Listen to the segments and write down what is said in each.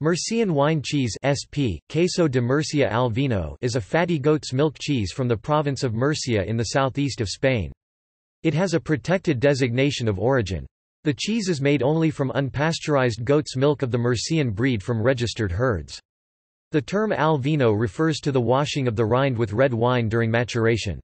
Murcian wine cheese (SP), Queso de Murcia al Vino, is a fatty goat's milk cheese from the province of Murcia in the southeast of Spain. It has a protected designation of origin. The cheese is made only from unpasteurized goat's milk of the Murcian breed from registered herds. The term al vino refers to the washing of the rind with red wine during maturation.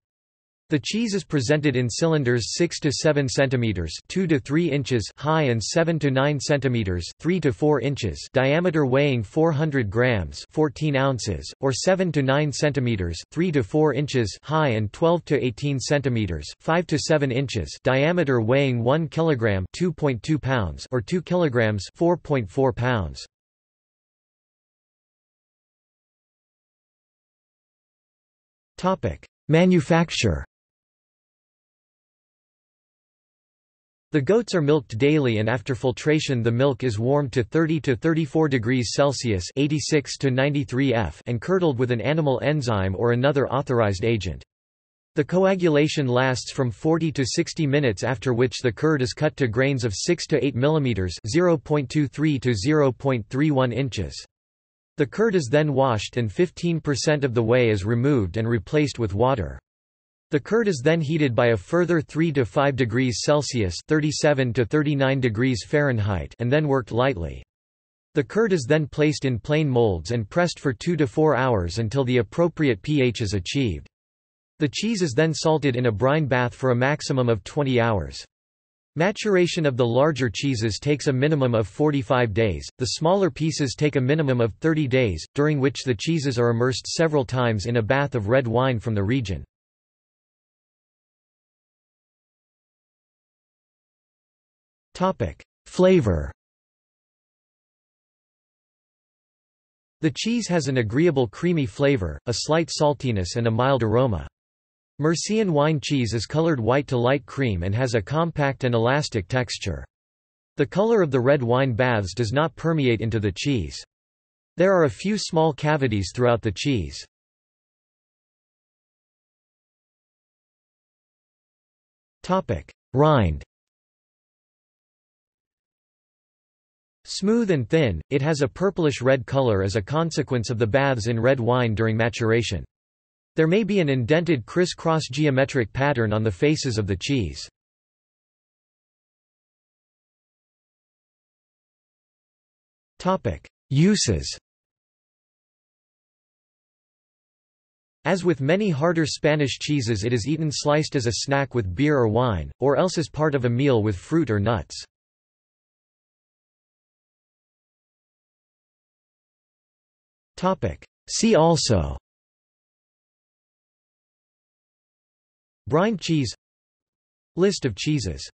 The cheese is presented in cylinders 6 to 7 cm (2 to 3 inches) high and 7 to 9 cm (3 to 4 inches) diameter, weighing 400 grams (14 ounces) or 7 to 9 cm (3 to 4 inches) high and 12 to 18 cm (5 to 7 inches) diameter, weighing 1 kilogram (2.2 pounds) or 2 kilograms (4.4 pounds). Topic: Manufacture. The goats are milked daily, and after filtration the milk is warmed to 30 to 34 degrees Celsius (86 to 93 F) and curdled with an animal enzyme or another authorized agent. The coagulation lasts from 40 to 60 minutes, after which the curd is cut to grains of 6 to 8 mm (0.23 to 0.31 inches). The curd is then washed and 15% of the whey is removed and replaced with water. The curd is then heated by a further 3 to 5 degrees Celsius (37 to 39 degrees Fahrenheit) and then worked lightly. The curd is then placed in plain molds and pressed for 2 to 4 hours until the appropriate pH is achieved. The cheese is then salted in a brine bath for a maximum of 20 hours. Maturation of the larger cheeses takes a minimum of 45 days, the smaller pieces take a minimum of 30 days, during which the cheeses are immersed several times in a bath of red wine from the region. Flavor. The cheese has an agreeable creamy flavor, a slight saltiness and a mild aroma. Murcian wine cheese is colored white to light cream and has a compact and elastic texture. The color of the red wine baths does not permeate into the cheese. There are a few small cavities throughout the cheese. Rind. Smooth and thin, it has a purplish-red color as a consequence of the baths in red wine during maturation. There may be an indented criss-cross geometric pattern on the faces of the cheese. Uses. As with many harder Spanish cheeses, it is eaten sliced as a snack with beer or wine, or else as part of a meal with fruit or nuts. See also: brine cheese, list of cheeses.